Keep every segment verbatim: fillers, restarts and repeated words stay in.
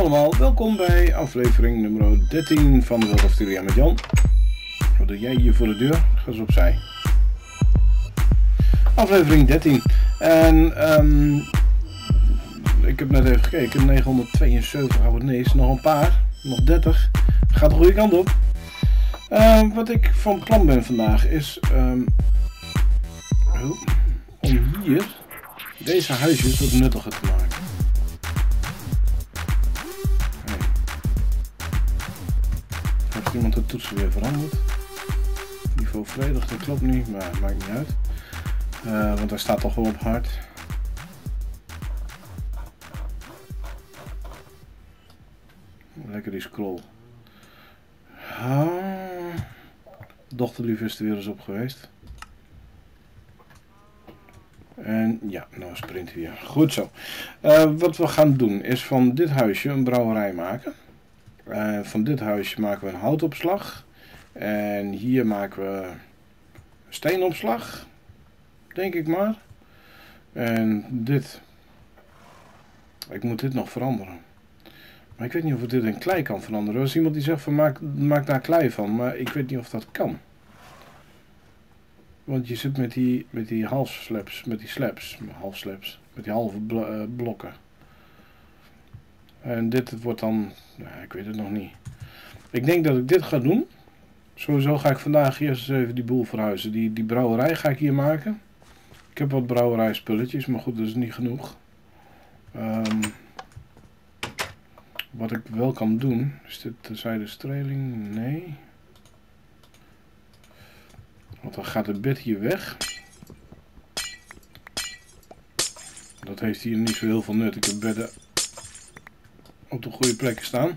Hallo allemaal, welkom bij aflevering nummer dertien van World of Tilia met Jan. Wat doe jij hier voor de deur? Ga eens opzij. Aflevering dertien. En um, ik heb net even gekeken, negenhonderdtweeënzeventig abonnees, nog een paar, nog dertig. Gaat de goede kant op. Uh, wat ik van plan ben vandaag is um, om hier deze huisjes wat nuttiger te maken. Iemand de toetsen weer veranderd. Niveau volledig, dat klopt niet, maar maakt niet uit. Uh, want hij staat al gewoon op hard. Lekker die scroll. Ah, dochterlief is er weer eens op geweest. En ja, nou sprint weer. Goed zo. Uh, wat we gaan doen is van dit huisje een brouwerij maken. Uh, van dit huisje maken we een houtopslag en hier maken we steenopslag, denk ik maar. En dit, ik moet dit nog veranderen, maar ik weet niet of ik dit in klei kan veranderen. Er is iemand die zegt van maak, maak daar klei van, maar ik weet niet of dat kan, want je zit met die met die halfslaps, met die slaps, halfslaps, met die halve bl uh, blokken. En dit wordt dan, nou, ik weet het nog niet. Ik denk dat ik dit ga doen. Sowieso ga ik vandaag eerst eens even die boel verhuizen. Die, die brouwerij ga ik hier maken. Ik heb wat brouwerijspulletjes, maar goed, dat is niet genoeg. Um, wat ik wel kan doen, is dit de zijdenstreling? Nee. Want dan gaat het bed hier weg. Dat heeft hier niet zo heel veel nut. Ik heb bedden op de goede plekken staan.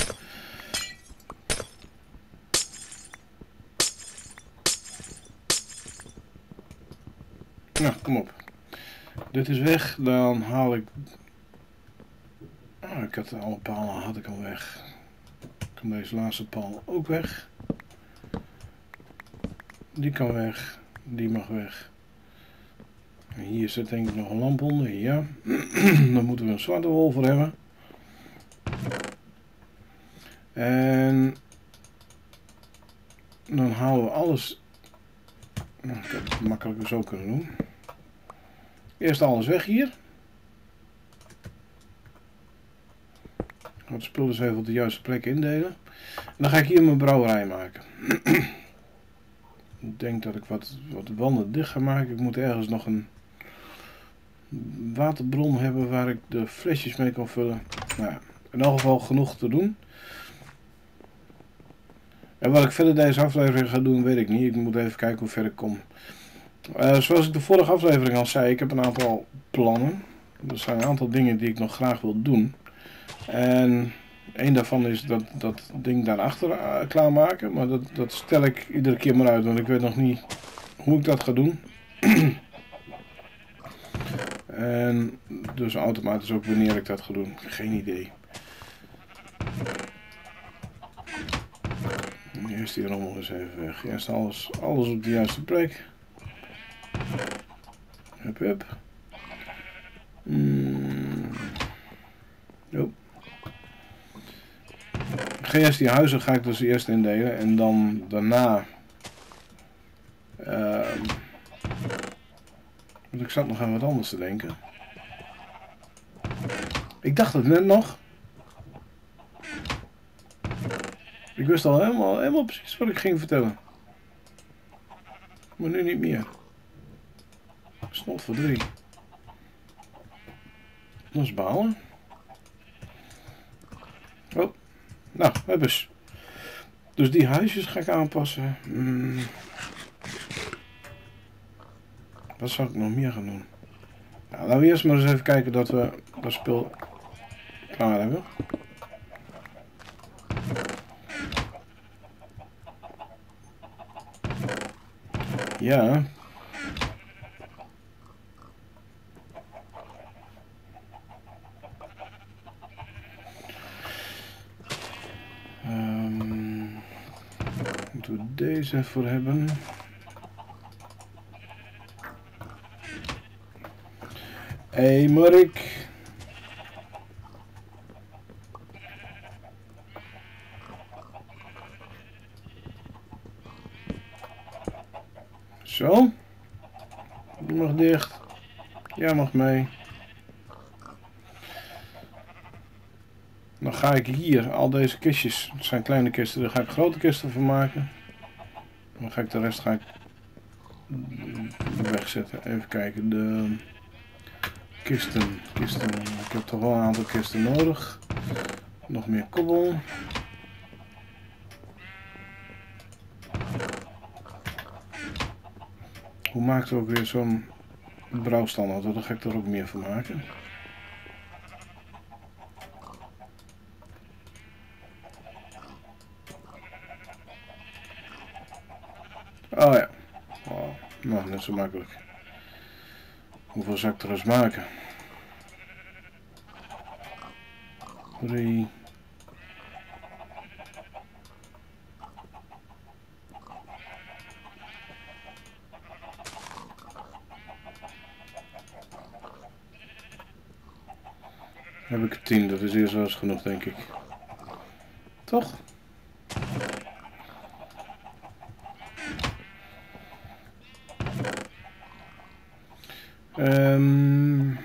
Nou, kom op. Dit is weg, dan haal ik... Oh, ik had alle palen had ik al weg. Kan deze laatste paal ook weg. Die kan weg. Die mag weg. En hier zit denk ik nog een lamp onder. Ja. Dan moeten we een zwarte wol voor hebben. En dan halen we alles, nou, ik heb het makkelijker zo kunnen doen. Eerst alles weg hier. Ik ga het spul dus even op de juiste plek indelen. En dan ga ik hier mijn brouwerij maken. Ik denk dat ik wat, wat wanden dicht ga maken. Ik moet ergens nog een waterbron hebben waar ik de flesjes mee kan vullen. Nou ja, in elk geval genoeg te doen. En wat ik verder deze aflevering ga doen, weet ik niet. Ik moet even kijken hoe ver ik kom. Uh, zoals ik de vorige aflevering al zei, ik heb een aantal plannen. Er zijn een aantal dingen die ik nog graag wil doen. En één daarvan is dat, dat ding daarachter uh, klaarmaken. Maar dat, dat stel ik iedere keer maar uit, want ik weet nog niet hoe ik dat ga doen. En dus automatisch ook wanneer ik dat ga doen. Geen idee. Eerst die rommel eens even weg. Eerst alles, alles op de juiste plek. Hup, hup. Mm. Ik ga eerst die huizen ga ik dus eerst indelen. En dan daarna... Uh, want ik zat nog aan wat anders te denken. Ik dacht het net nog. Ik wist al helemaal, helemaal precies wat ik ging vertellen. Maar nu niet meer. Snot voor drie. Dat is balen. Oh, nou, hebben ze. Dus die huisjes ga ik aanpassen. Hmm. Wat zou ik nog meer gaan doen? Nou, laten we eerst maar eens even kijken dat we dat spul klaar hebben. Ja. Um, moeten we deze voor hebben? Hé, hey, Mark. Zo. Die mag dicht. Jij mag mee. Dan ga ik hier al deze kistjes, het zijn kleine kisten, daar ga ik grote kisten van maken. Dan ga ik de rest ga ik wegzetten. Even kijken, de kisten, kisten. Ik heb toch wel een aantal kisten nodig. Nog meer kobbel. Hoe maakt er ook weer zo'n brouwstandaard? Daar ga ik er ook meer van maken. Oh ja, oh, nou, net zo makkelijk. Hoeveel zou ik er eens maken? Drie. Heb ik er tien, dat is eerst wel eens genoeg, denk ik. Toch? Um, nou,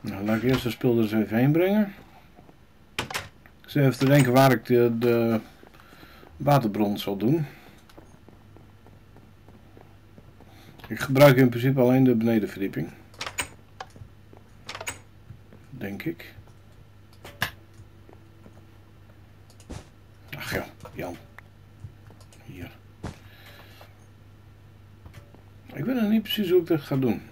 laat ik eerst de spul er eens even heen brengen. Ik zit even te denken waar ik de, de waterbron zal doen. Ik gebruik in principe alleen de benedenverdieping. Denk ik. Ach ja, Jan. Hier. Ik weet nog niet precies hoe ik dat ga doen.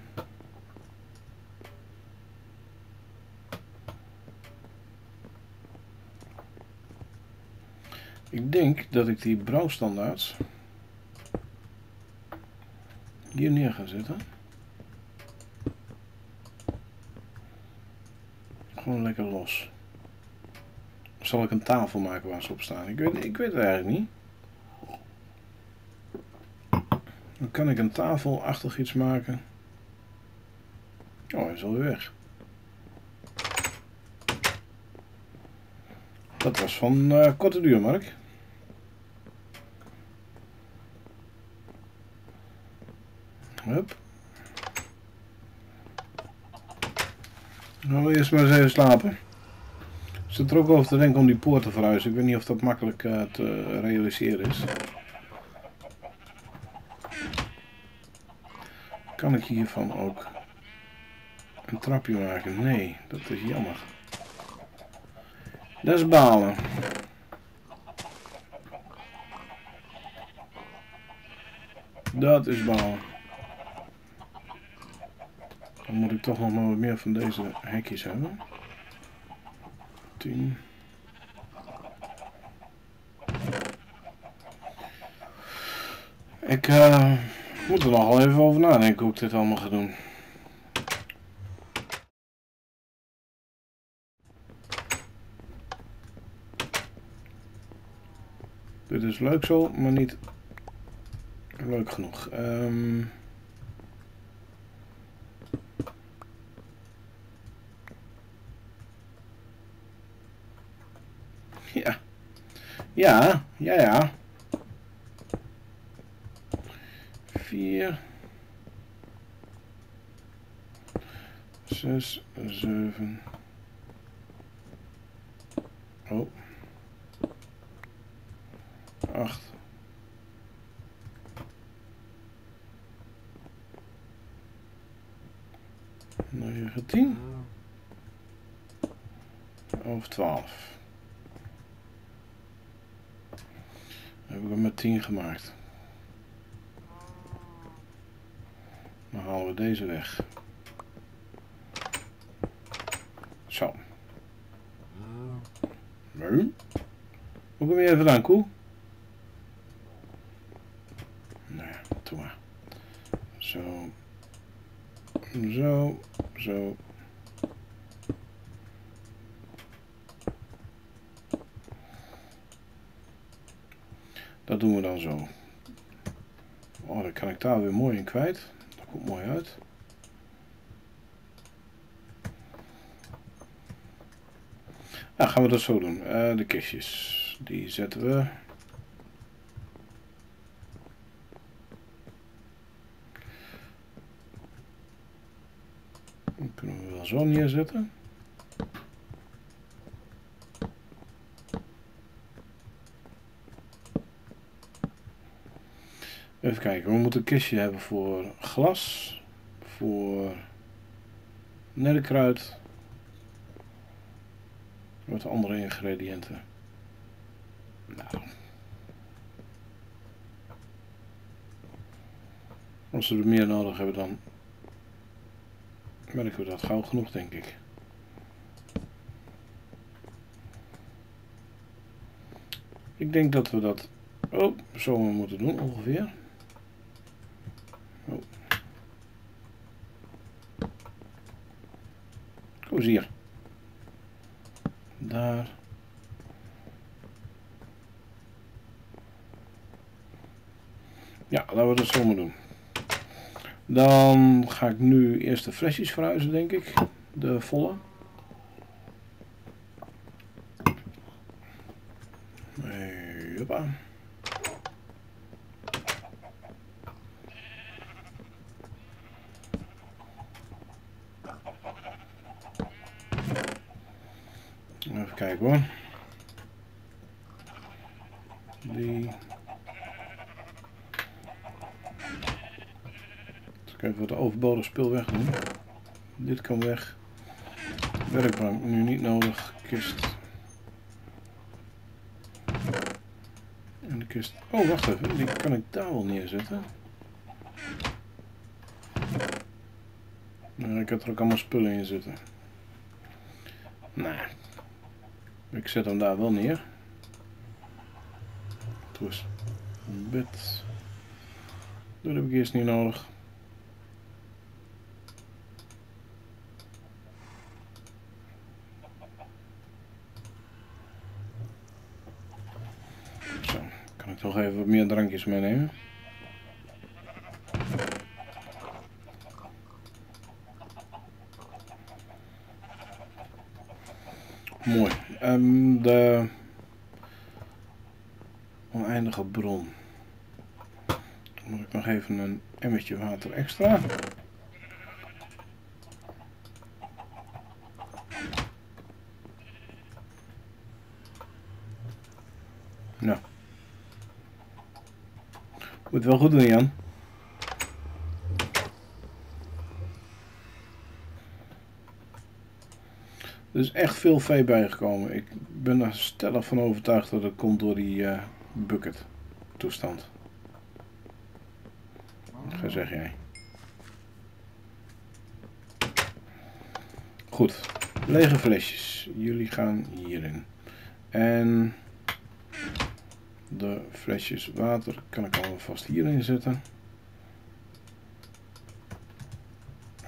Ik denk dat ik die brouwstandaards hier neer ga zetten. Gewoon lekker los. Of zal ik een tafel maken waar ze op staan? Ik weet, ik weet het eigenlijk niet. Dan kan ik een tafelachtig iets maken. Oh, hij is alweer weg. Dat was van uh, korte duur, Mark. Hup. Nou, eerst maar eens even slapen. Ik zit er ook over te denken om die poort te verhuizen. Ik weet niet of dat makkelijk uh, te realiseren is. Kan ik hiervan ook een trapje maken? Nee, dat is jammer. Dat is balen. Dat is balen. Dan moet ik toch nog maar wat meer van deze hekjes hebben. tien. Ik uh, moet er nog wel even over nadenken hoe ik dit allemaal ga doen. Dit is leuk zo, maar niet leuk genoeg. Um, Ja, ja, ja, ja. Vier. Zes, zeven. Oh. Acht. Negen, tien. Of twaalf. Heb ik hem met tien gemaakt. Dan halen we deze weg. Zo. Hoe kom je even aan, koe? Nou ja, doe maar. Zo. Zo. Zo. Dat doen we dan zo. Oh, dan kan ik daar weer mooi in kwijt. Dat komt mooi uit. Nou, gaan we dat zo doen. Uh, de kistjes. Die zetten we. dan zo neerzetten. Even kijken, we moeten een kistje hebben voor glas, voor nerkruid, wat andere ingrediënten. Nou. Als we er meer nodig hebben, dan merken we dat gauw genoeg, denk ik. Ik denk dat we dat oh, zo moeten doen ongeveer. Oh. Kom eens hier. Daar. Ja, laten we dat zo maar doen. Dan ga ik nu eerst de flesjes verhuizen, denk ik. De volle. Hoppa. Even kijken hoor. Die... Even wat overbodig spul weg doen. Dit kan weg. Werkbank nu niet nodig. Kist. En de kist. Oh, wacht even. Die kan ik daar wel neerzetten. Nou, ik heb er ook allemaal spullen in zitten. Nou. Ik zet hem daar wel neer. Toen is een bed. Dat heb ik eerst niet nodig. Nog even wat meer drankjes meenemen. Mooi. Um, de oneindige bron. Dan moet ik nog even een emmertje water extra. Nou. Moet wel goed doen, Jan. Er is echt veel vee bijgekomen. Ik ben er stellig van overtuigd dat het komt door die uh, bucket toestand. Wat zeg jij? Goed. Lege flesjes. Jullie gaan hierin. En... de flesjes water kan ik alvast hierin zetten.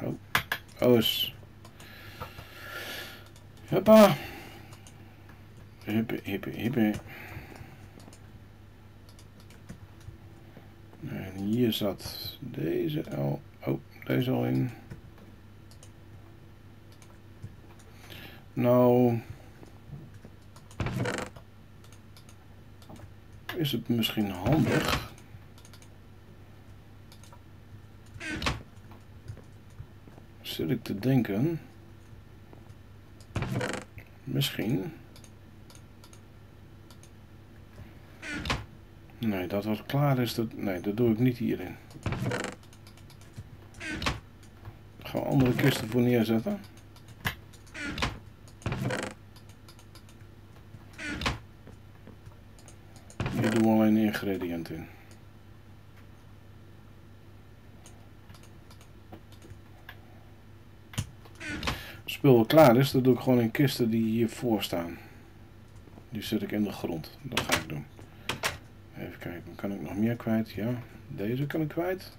Oh, oh is. Hoppa. Hippe, hippe, hippe. En hier zat deze al. Oh, deze al in. Nou... is het misschien handig zit ik te denken misschien nee dat wat klaar is dat nee dat doe ik niet hierin. Daar gaan we andere kisten voor neerzetten. Ingrediënt in. Als het spul wel klaar is, dat doe ik gewoon in kisten die hiervoor staan. Die zet ik in de grond. Dat ga ik doen. Even kijken, kan ik nog meer kwijt? Ja, deze kan ik kwijt.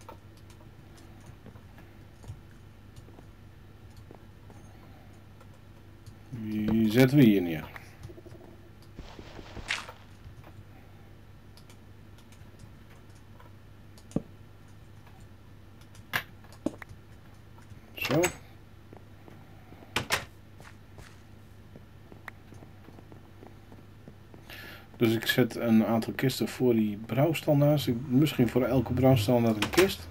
Die zetten we hier neer. Dus ik zet een aantal kisten voor die brouwstand naast. Ik, misschien voor elke brouwstand een kist.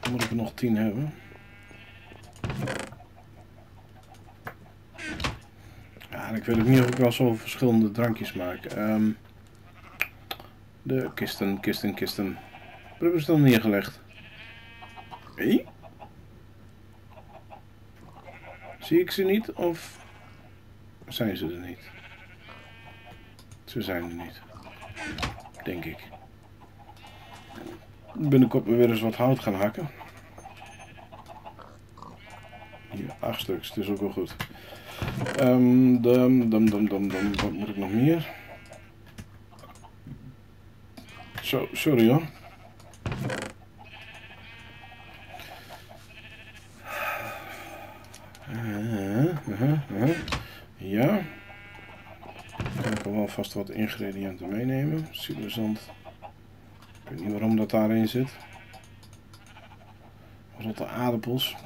Dan moet ik er nog tien hebben. En ik weet ook niet of ik wel zo verschillende drankjes maak. Um, de kisten, kisten, kisten. Waar hebben ze dan neergelegd? Hé? Hey? Zie ik ze niet of zijn ze er niet? Ze zijn er niet. Denk ik. Binnenkort weer eens wat hout gaan hakken. Hier, acht stuks, dus ook wel goed. Um, dum, dum, dum, dum, dum. Wat moet ik nog meer? Zo, sorry hoor. Uh, uh, uh, uh. Ja. Ik kan wel vast wat ingrediënten meenemen. Silverzand. Ik weet niet waarom dat daarin zit. Rotte aardappels.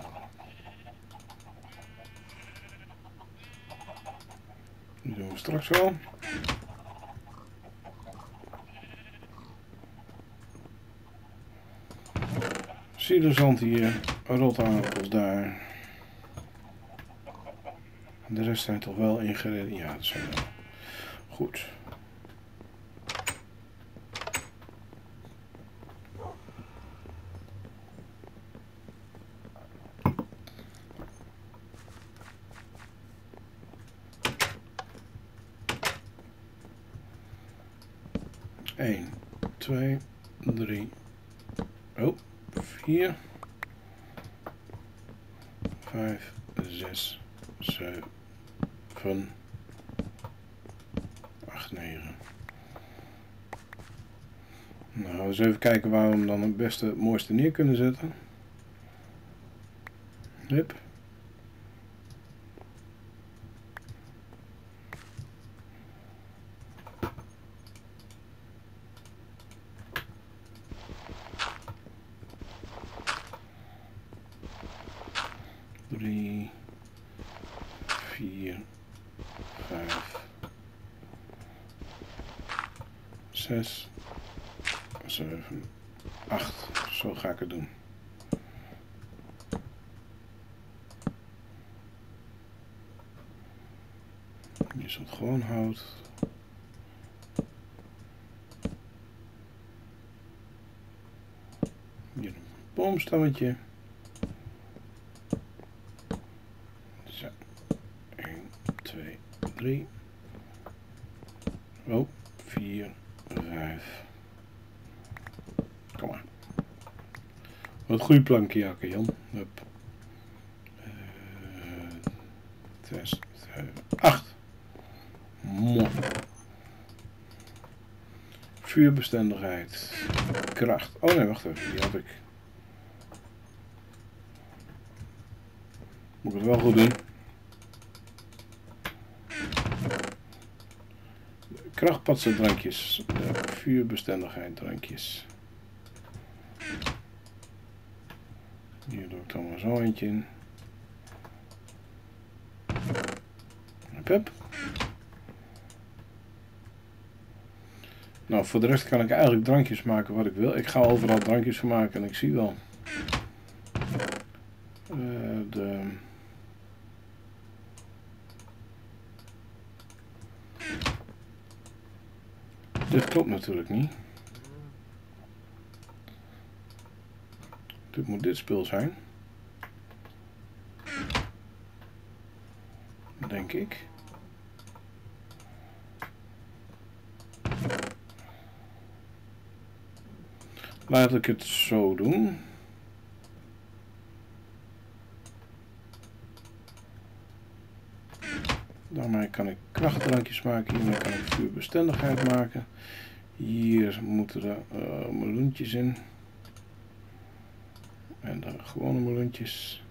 Die doen we straks wel. Silverzand hier. Rotte aardappels daar. De rest zijn toch wel ingrediënten. Ja, dat zijn wel. Goed. één, twee, drie. Oh, vier, vijf, zes, zeven, acht, negen. Nou, eens even kijken waar we hem dan het beste, het mooiste neer kunnen zetten. Hup. zes, zeven, acht. Zo ga ik het doen. Hier zat gewoon hout. Hier een boomstammetje. Zo. één, twee, drie. Oh, vier, vijf. Kom maar. Wat goede plankje hakken, Jan. Hup. zes, zeven, acht. Mooi. Vuurbestendigheid. Kracht. Oh nee, wacht even. Die had ik. Moet ik het wel goed doen. Krachtpatsen drankjes. De vuurbestendigheid drankjes. Hier doe ik dan maar zo eentje in. Hup, hup. Nou, voor de rest kan ik eigenlijk drankjes maken wat ik wil. Ik ga overal drankjes van maken en ik zie wel. Uh, de... Dit klopt natuurlijk niet. Dit moet dit spul zijn. Denk ik. Laat ik het zo doen. Daarmee kan ik krachtdrankjes maken. Hiermee kan ik vuurbestendigheid maken. Hier moeten er uh, meloentjes in. En dan gewone meloentjes.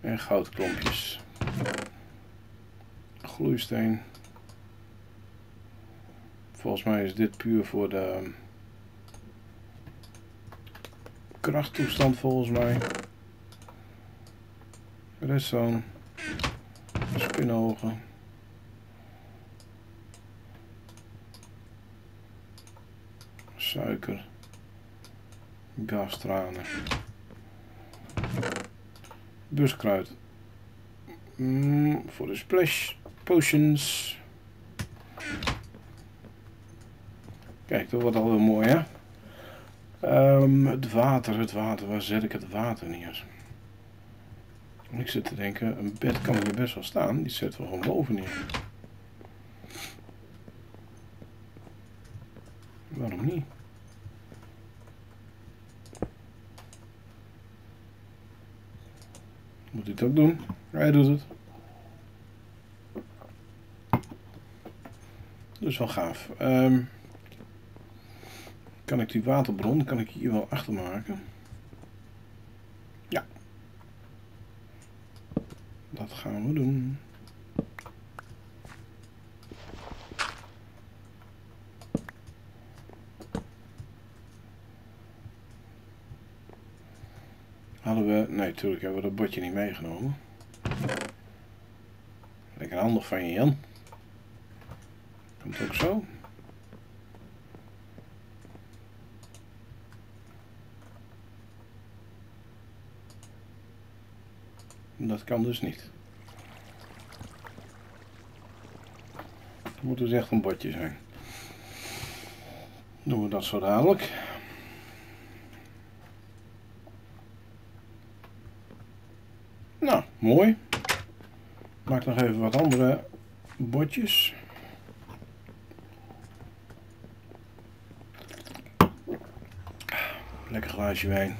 En goudklompjes. Gloeisteen. Volgens mij is dit puur voor de krachttoestand volgens mij. Redstone. Spinogen. Suiker. Gastranen. Buskruid. Mm, voor de splash. potions. Kijk, dat wordt al heel mooi, hè? Um, het water, het water. Waar zet ik het water neer? Ik zit te denken, een bed kan er best wel staan. Die zetten we gewoon boven neer. Waarom niet? Moet hij het ook doen? Hij doet het. Dus wel gaaf. Um, kan ik die waterbron, kan ik hier wel achter maken? Ja. Dat gaan we doen. Hadden we... Nee, natuurlijk hebben we dat bordje niet meegenomen. Lekker handig van je, Jan. Komt ook zo. Dat kan dus niet. Het moet dus echt een bordje zijn. Doen we dat zo dadelijk. Nou, mooi. Maak nog even wat andere bordjes. Lekker glaasje wijn.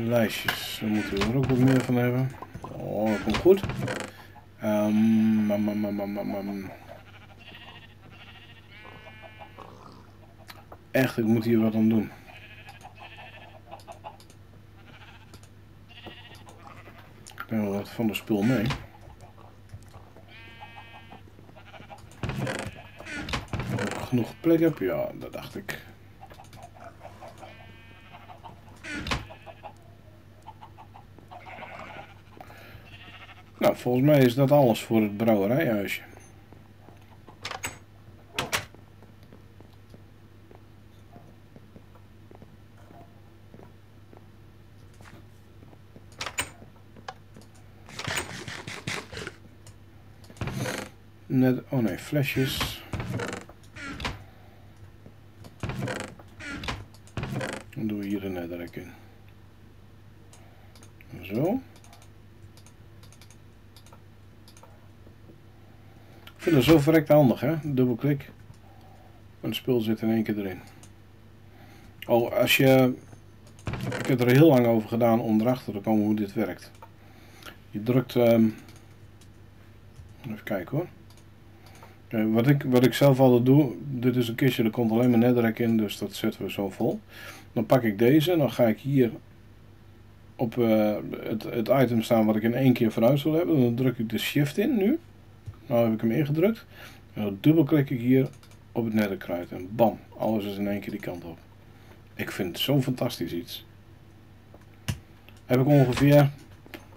Lijstjes, daar moeten we er ook wat meer van hebben. Oh, dat komt goed. Um, mam, mam, mam, mam. Echt, ik moet hier wat aan doen. Ik neem wel wat van de spul mee. Of ik genoeg plek heb? Ja, dat dacht ik. Nou, volgens mij is dat alles voor het brouwerijhuisje. Net, oh nee, flesjes. Dan doen we hier een netwerk in. Zo. Ik vind dat zo verrekt handig, hè? Dubbelklik. Een spul zit in één keer erin. Oh, als je... Ik heb er heel lang over gedaan om erachter te komen hoe dit werkt. Je drukt... Um... Even kijken hoor. Okay, wat, ik, wat ik zelf altijd doe, dit is een kistje, er komt alleen maar netwerk in, dus dat zetten we zo vol. Dan pak ik deze en dan ga ik hier op uh, het, het item staan wat ik in één keer vooruit wil hebben. Dan druk ik de shift in nu. Nou heb ik hem ingedrukt. En dan dubbelklik ik hier op het netterkruid en bam, alles is in één keer die kant op. Ik vind het zo'n fantastisch iets. Heb ik ongeveer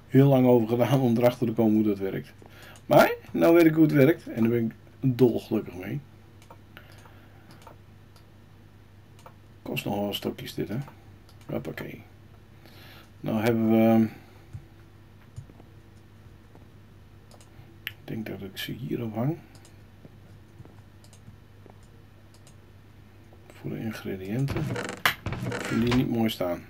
heel lang over gedaan om erachter te komen hoe dat werkt. Maar, nou weet ik hoe het werkt en daar ben ik dolgelukkig mee. Kost nog wel wat stokjes dit, hè. Hoppakee. Nou hebben we... Ik denk dat ik ze hierop hang. Voor de ingrediënten. Ik vind die niet mooi staan.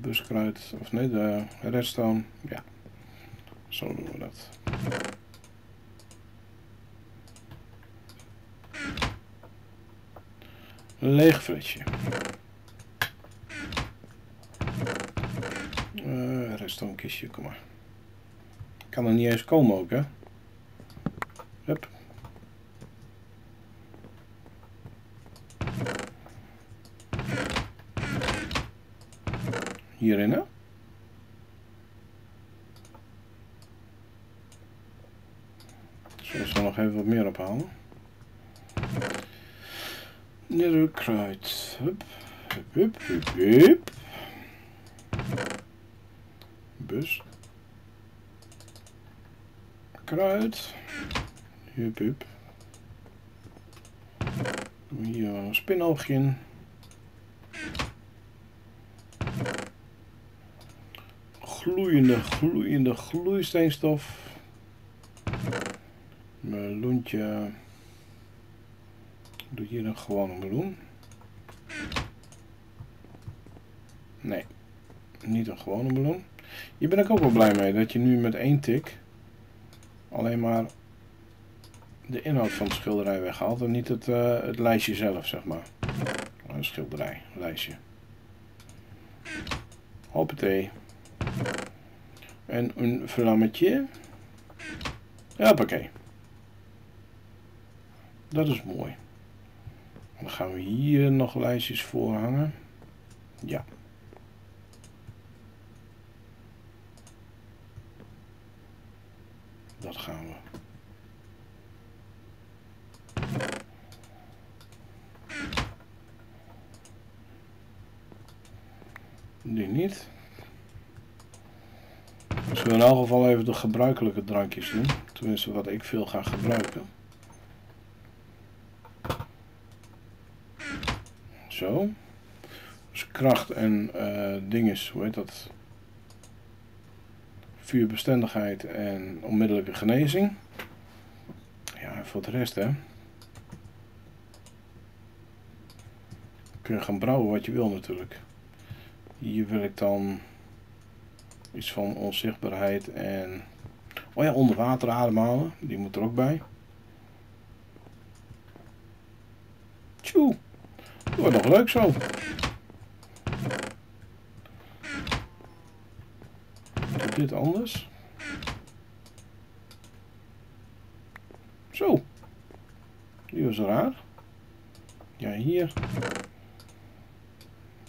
Buskruid, of nee, de redstone, ja, zo doen we dat. Leeg flesje. Uh, redstone kistje, kom maar. Ik kan er niet eens komen ook, hè. Hup. Hierin, hè? Zullen we er nog even wat meer ophalen? Netherkruid. Hup, hup, hup, hup, hup. Bus. eruit. Hup, hup. Doen we hier een spinoogje in. Gloeiende, gloeiende gloeisteenstof. Meloentje. Doe hier een gewone meloen. Nee, niet een gewone meloen. Hier ben ik ook wel blij mee dat je nu met één tik alleen maar de inhoud van de schilderij weghaalt en niet het, uh, het lijstje zelf, zeg maar. Een schilderij, een lijstje. Hoppatee. En een vlammetje. Hoppakee. Dat is mooi. Dan gaan we hier nog lijstjes voor hangen. Ja. Dat gaan we. Die niet. Zullen we in elk geval even de gebruikelijke drankjes doen. Tenminste wat ik veel ga gebruiken. Zo. Dus kracht en uh, dinges, hoe heet dat? Vuurbestendigheid en onmiddellijke genezing. Ja, en voor de rest, hè. Kun je gaan brouwen wat je wil natuurlijk. Hier wil ik dan iets van onzichtbaarheid en... Oh ja, onder water ademhalen. Die moet er ook bij. Tjoe. Dat wordt nog leuk zo. Doe dit anders. Zo. Die was raar. Ja, hier.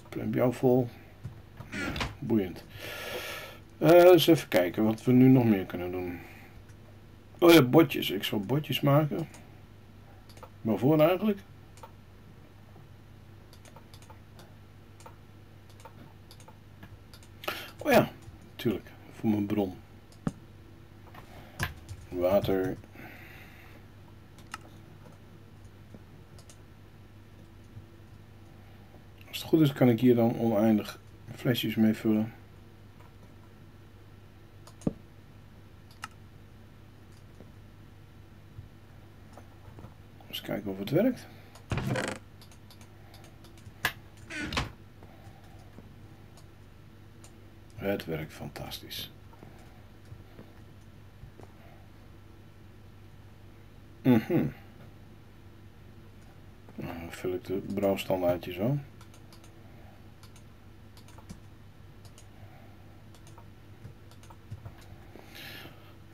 Klemp jou vol. Boeiend. Uh, eens even kijken wat we nu nog meer kunnen doen. Oh ja, botjes. Ik zal botjes maken. Waarvoor eigenlijk? Oh ja, natuurlijk. Voor mijn bron. Water. Als het goed is kan ik hier dan oneindig flesjes mee vullen. Eens kijken of het werkt. Het werkt fantastisch. Mm-hmm. Nou, dan vul ik de brouwstandaardje zo.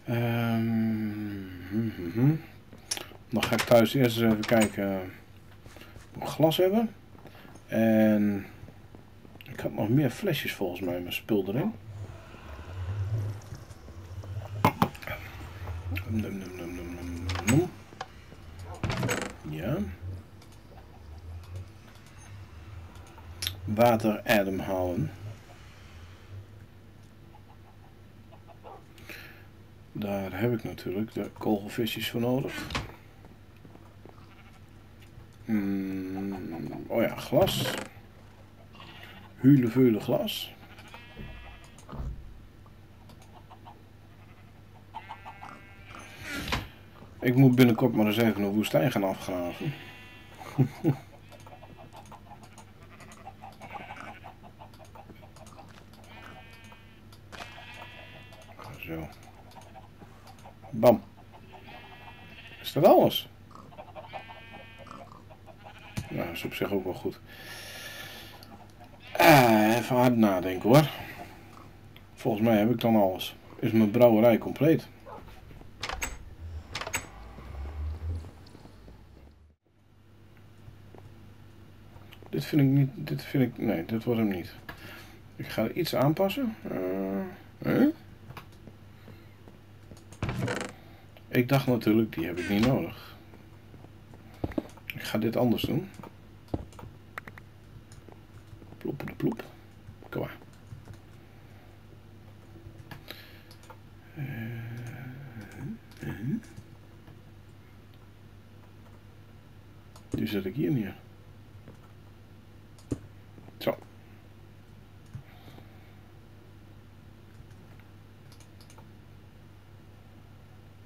Um, mm-hmm. Dan ga ik thuis eerst eens even kijken of we glas hebben. En... ik had nog meer flesjes volgens mij in mijn spul erin. Ja. Water ademhalen. Daar heb ik natuurlijk de kogelvisjes voor nodig. Mm, oh ja, glas. Huleveule glas. Ik moet binnenkort maar eens even een woestijn gaan afgraven. Zo. Bam. Is dat alles? Nou, dat is op zich ook wel goed. Uh, even hard nadenken hoor. Volgens mij heb ik dan alles. Is mijn brouwerij compleet. Dit vind ik niet, dit vind ik, nee, dit wordt hem niet. Ik ga er iets aanpassen. Uh, huh? Ik dacht natuurlijk, die heb ik niet nodig. Ik ga dit anders doen. Ploep, ploep. Kom maar. Uh, zet ik hier neer. Zo.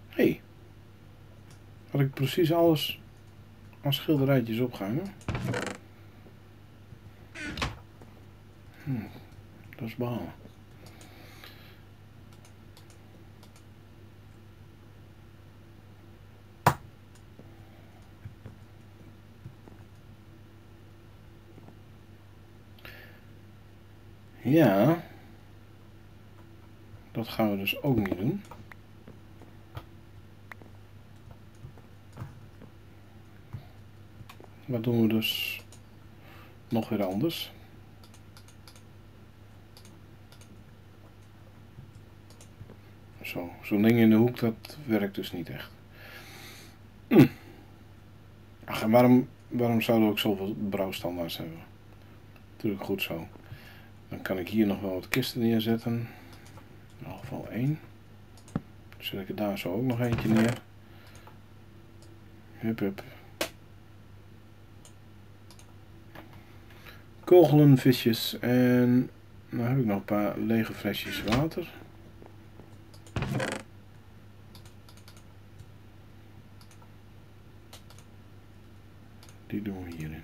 Hé. Hey. Had ik precies alles als schilderijtjes opgehangen. Hm. Dat is behalen. Ja, dat gaan we dus ook niet doen. Dat doen we dus nog weer anders. Zo, zo'n ding in de hoek, dat werkt dus niet echt. Hm. Ach, en waarom, waarom zouden we ook zoveel brouwstandaards hebben? Natuurlijk goed zo. Dan kan ik hier nog wel wat kisten neerzetten. In ieder geval één. Dan zet ik er daar zo ook nog eentje neer. Hup, hup. Kogelen, visjes en... nou heb ik nog een paar lege flesjes water. Die doen we hierin.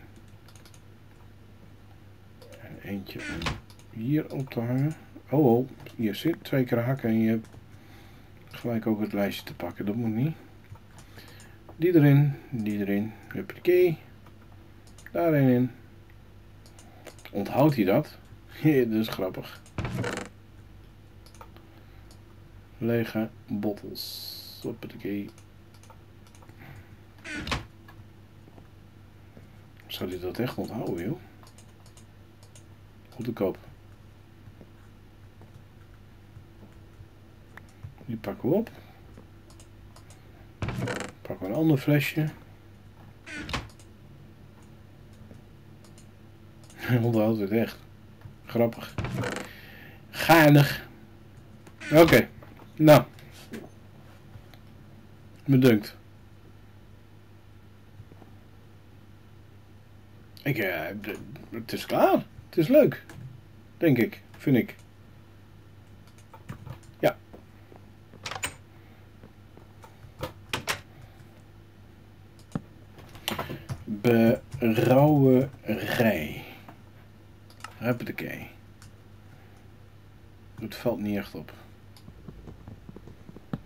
En eentje hier op te hangen. Oh, oh, hier zit twee keer hakken en je hebt gelijk ook het lijstje te pakken. Dat moet niet. Die erin, die erin. Huppakee. Daarin in. Onthoudt hij dat? Dat is grappig. Lege bottles. Huppakee. Zou hij dat echt onthouden, joh? Goed te koop. Die pakken we op. Pakken we een ander flesje. Hij onthoudt het echt. Grappig. Gaanig. Oké. Okay. Nou. Bedankt. Ik, uh, het is klaar. Het is leuk. Denk ik. Vind ik. Ja. Brouwerij. Huppakee. Het valt niet echt op.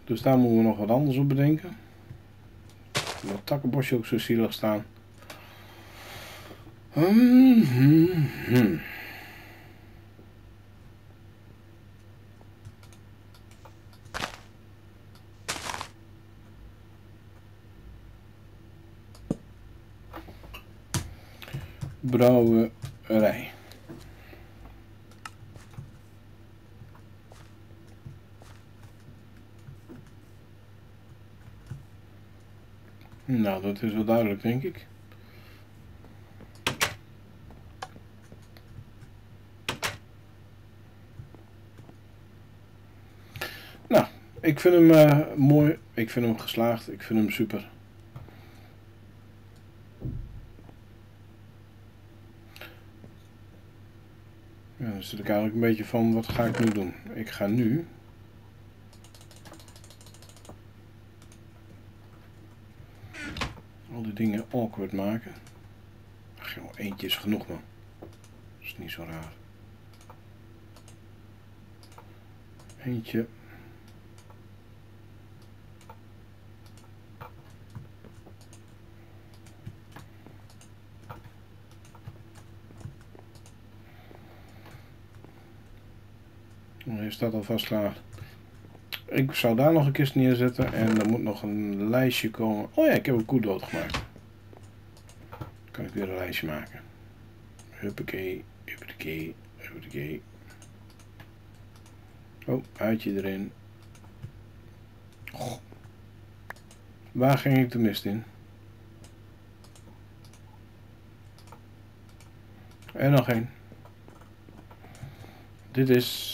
Dus daar moeten we nog wat anders op bedenken. Dat takkenbosje ook zo zielig staan. Hmm, hmm, hmm. Brouwerij. Nou, dat is wel duidelijk, denk ik. Ik vind hem uh, mooi, ik vind hem geslaagd, ik vind hem super. Ja, dan zit ik eigenlijk een beetje van, wat ga ik nu doen? Ik ga nu... al die dingen awkward maken. Ach joh, eentje is genoeg, man. Dat is niet zo raar. Eentje... is dat alvast klaar. Ik zou daar nog een kist neerzetten en er moet nog een lijstje komen. Oh ja, ik heb een koe doodgemaakt. Dan kan ik weer een lijstje maken. Huppakee, huppakee, huppakee. Oh, uitje erin. Oh. Waar ging ik de mist in? En nog één. Dit is...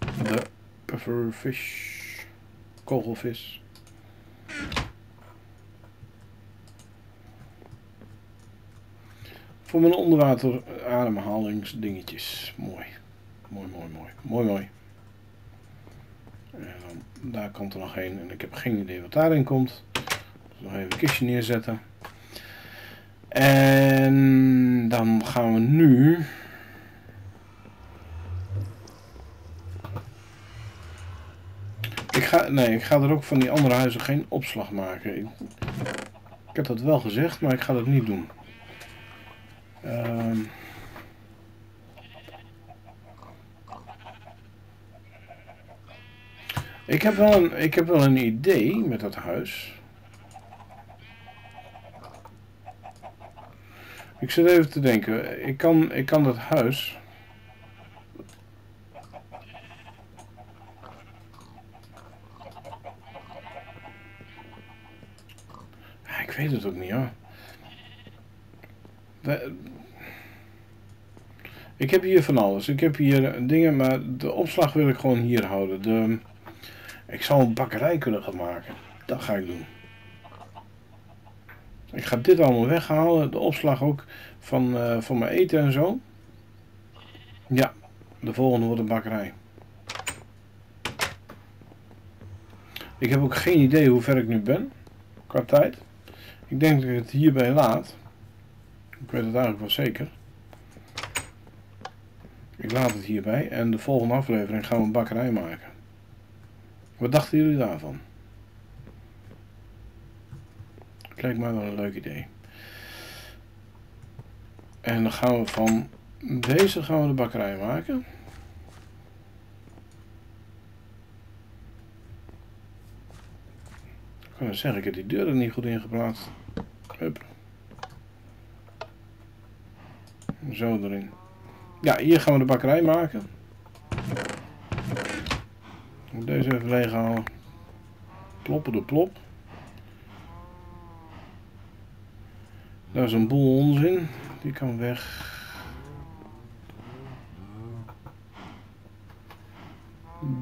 de pufferfish, kogelvis. voor mijn onderwater ademhalingsdingetjes. Mooi. Mooi, mooi, mooi. Mooi, mooi. En dan, daar komt er nog een. En ik heb geen idee wat daarin komt. Dus nog even een kistje neerzetten. En dan gaan we nu... Ik ga, nee, ik ga er ook van die andere huizen geen opslag maken. Ik, ik heb dat wel gezegd, maar ik ga dat niet doen. Um, ik, heb wel een, ik heb wel een idee met dat huis. Ik zit even te denken. Ik kan, ik kan dat huis... Ik weet het ook niet hoor. Ik heb hier van alles. Ik heb hier dingen, maar de opslag wil ik gewoon hier houden. De... Ik zou een bakkerij kunnen gaan maken. Dat ga ik doen. Ik ga dit allemaal weghalen. De opslag ook van, uh, van mijn eten en zo. Ja, de volgende wordt een bakkerij. Ik heb ook geen idee hoe ver ik nu ben. Qua tijd. Ik denk dat ik het hierbij laat. Ik weet het eigenlijk wel zeker. Ik laat het hierbij. En de volgende aflevering gaan we een bakkerij maken. Wat dachten jullie daarvan? Het lijkt mij wel een leuk idee. En dan gaan we van deze gaan we de bakkerij maken. Dan zeg ik, heb die deur er niet goed in geplaatst. Hup. Zo erin. Ja, hier gaan we de bakkerij maken. Ik moet deze even leeghalen. Ploppen de plop. Daar is een boel onzin. Die kan weg.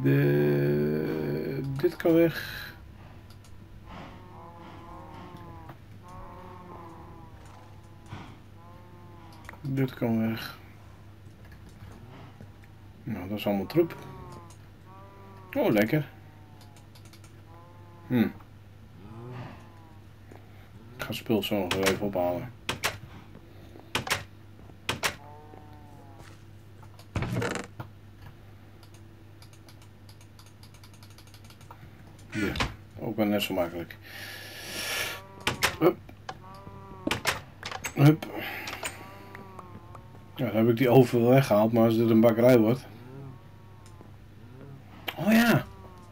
De... Dit kan weg. Dit kan weg. Nou, dat is allemaal troep. Oh, lekker. Hm. Ik ga spul zo nog even ophalen. Ja, ook wel net zo makkelijk. Hup. Hup. Ja, dan heb ik die overal weggehaald, maar als dit een bakkerij wordt... Oh ja!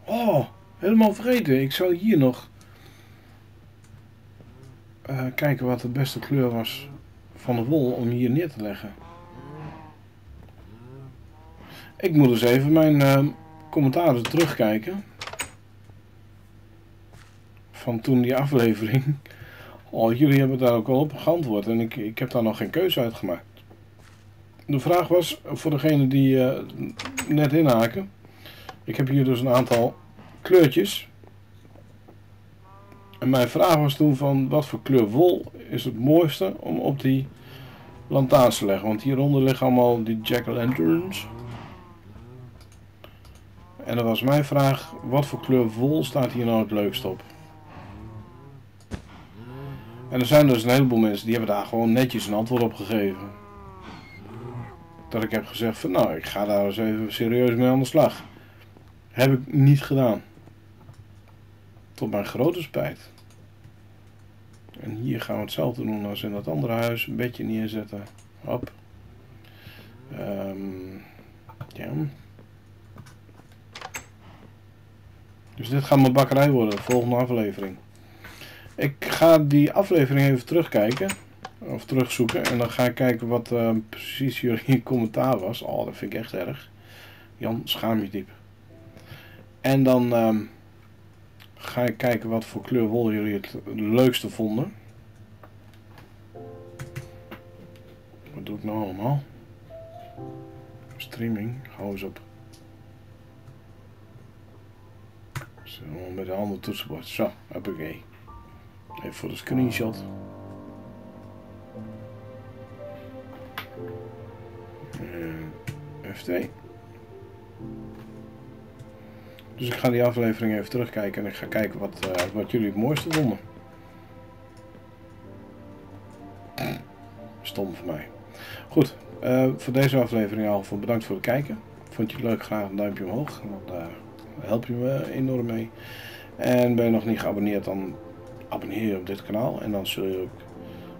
Oh! Helemaal vergeten. Ik zou hier nog... Uh, kijken wat de beste kleur was van de wol om hier neer te leggen. Ik moet dus even mijn uh, commentaren terugkijken. Van toen die aflevering. Oh, jullie hebben daar ook al op geantwoord en ik, ik heb daar nog geen keuze uit gemaakt. De vraag was, voor degene die uh, net inhaken, ik heb hier dus een aantal kleurtjes. En mijn vraag was toen van, wat voor kleur wol is het mooiste om op die lantaarns te leggen? Want hieronder liggen allemaal die jack-o'-lanterns. En dan was mijn vraag, wat voor kleur wol staat hier nou het leukst op? En er zijn dus een heleboel mensen die hebben daar gewoon netjes een antwoord op gegeven. Dat ik heb gezegd van nou, ik ga daar eens even serieus mee aan de slag. Heb ik niet gedaan. Tot mijn grote spijt. En hier gaan we hetzelfde doen als in dat andere huis. Een bedje neerzetten. Hop. Um, ja. Dus dit gaat mijn bakkerij worden. Volgende aflevering. Ik ga die aflevering even terugkijken. Of terugzoeken. En dan ga ik kijken wat uh, precies jullie commentaar was. Oh, dat vind ik echt erg. Jan, schaam je diep. En dan uh, ga ik kijken wat voor kleur wol jullie het leukste vonden. Wat doe ik nou allemaal? Streaming, hou eens op. Zo, met de handen toetsenbord. Zo, hoppakee. Even voor de screenshot. F twee. Dus ik ga die aflevering even terugkijken en ik ga kijken wat, uh, wat jullie het mooiste vonden. Stom voor mij. Goed, uh, voor deze aflevering al van bedankt voor het kijken. Vond je het leuk? Graag een duimpje omhoog. Want daar uh, help je me enorm mee. En ben je nog niet geabonneerd, dan abonneer je op dit kanaal. En dan zul je ook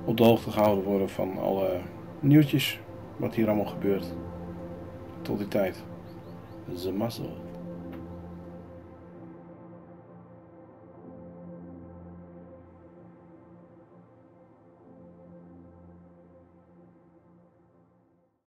op de hoogte gehouden worden van alle nieuwtjes. Wat hier allemaal gebeurt. Tot die tijd. Zamasso.